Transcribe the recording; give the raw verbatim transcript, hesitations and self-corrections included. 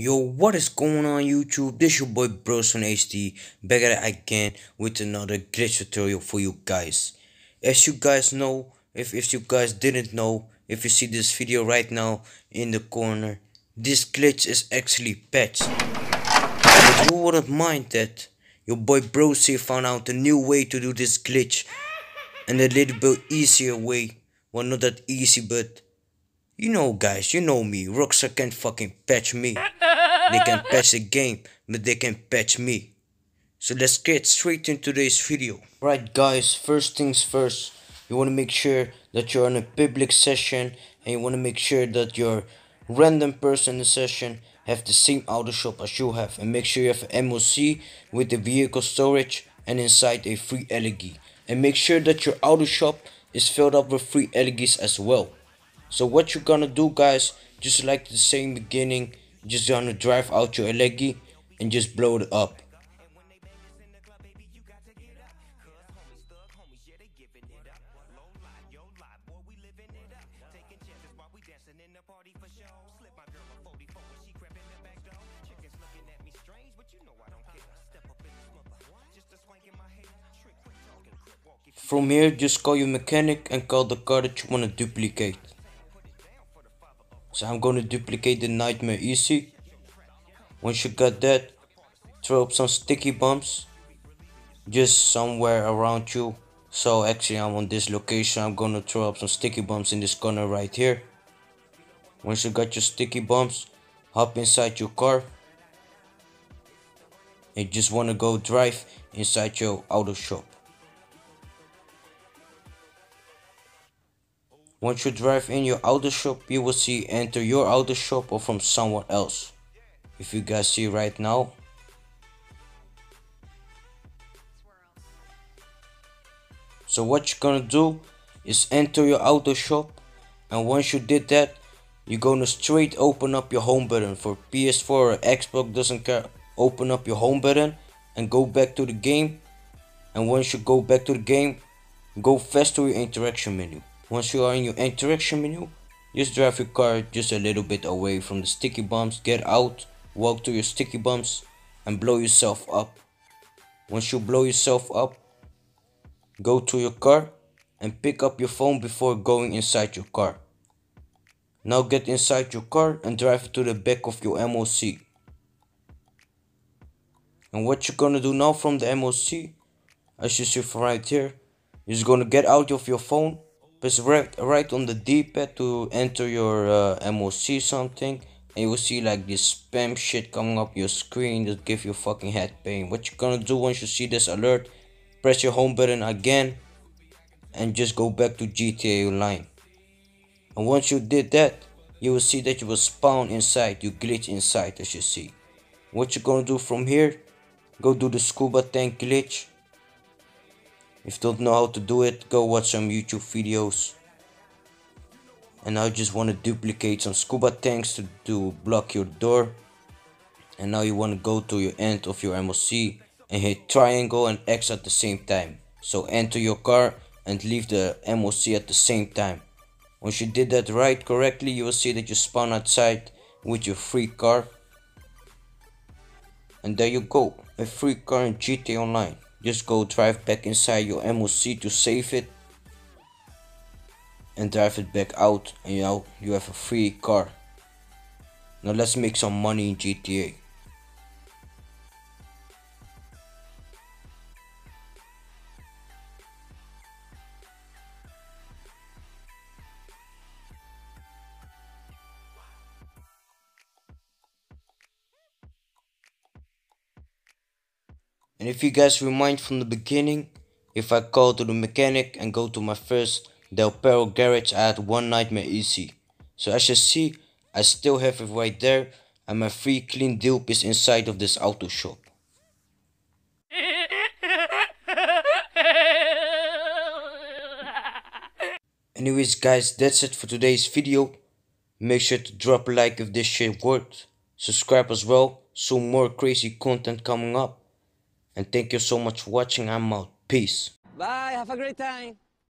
Yo, what is going on YouTube? This your boy BroSonHD back at it again with another glitch tutorial for you guys. As you guys know, if, if you guys didn't know, if you see this video right now in the corner, this glitch is actually patched. But who wouldn't mind that? Your boy BroSonHD found out a new way to do this glitch. And a little bit easier way. Well, not that easy, but you know guys, you know me, Rockstar can't fucking patch me. They can patch the game, but they can't patch me. So let's get straight into today's video. Right guys, first things first, you want to make sure that you're in a public session, and you want to make sure that your random person in the session have the same auto shop as you have, and make sure you have an M O C with the vehicle storage and inside a free elegy, and make sure that your auto shop is filled up with free elegies as well. So what you're gonna do guys, just like the same beginning, just gonna drive out your Elegi and just blow it up. From here, just call your mechanic and call the car that you wanna duplicate. So I'm gonna duplicate the Nightmare Easy. Once you got that, throw up some sticky bumps just somewhere around you. So actually I'm on this location, I'm gonna throw up some sticky bumps in this corner right here. Once you got your sticky bumps, hop inside your car. You just wanna go drive inside your auto shop. Once you drive in your auto shop, you will see enter your auto shop or from somewhere else. If you guys see right now. So what you're gonna do is enter your auto shop, and once you did that, you're gonna straight open up your home button. For P S four or Xbox, doesn't care, open up your home button and go back to the game. And once you go back to the game, go fast to your interaction menu. Once you are in your interaction menu, just drive your car just a little bit away from the sticky bumps, get out, walk to your sticky bumps and blow yourself up. Once you blow yourself up, go to your car and pick up your phone before going inside your car. Now get inside your car and drive to the back of your M O C. And what you're gonna do now from the M O C, as you see from right here, is gonna get out of your phone. Press right, right on the D-pad to enter your uh, M O C something, and you will see like this spam shit coming up your screen that give you fucking head pain. What you're gonna do once you see this alert, press your home button again and just go back to G T A Online. And once you did that, you will see that you will spawn inside, you glitch inside as you see. What you're gonna do from here, go do the scuba tank glitch. If you don't know how to do it, go watch some YouTube videos. And I just want to duplicate some scuba tanks to, to block your door. And now you want to go to your end of your M O C and hit triangle and X at the same time. So enter your car and leave the M O C at the same time. Once you did that right correctly, you will see that you spawn outside with your free car. And there you go, a free car in G T A Online. Just go drive back inside your M O C to save it and drive it back out, and you know you have a free car. Now let's make some money in G T A. And if you guys remind from the beginning, if I call to the mechanic and go to my first Del Perro garage, I had one Nightmare Easy. So as you see, I still have it right there, and my free clean dupe is inside of this auto shop. Anyways guys, that's it for today's video. Make sure to drop a like if this shit worked. Subscribe as well, so more crazy content coming up. And thank you so much for watching. I'm out. Peace. Bye. Have a great time.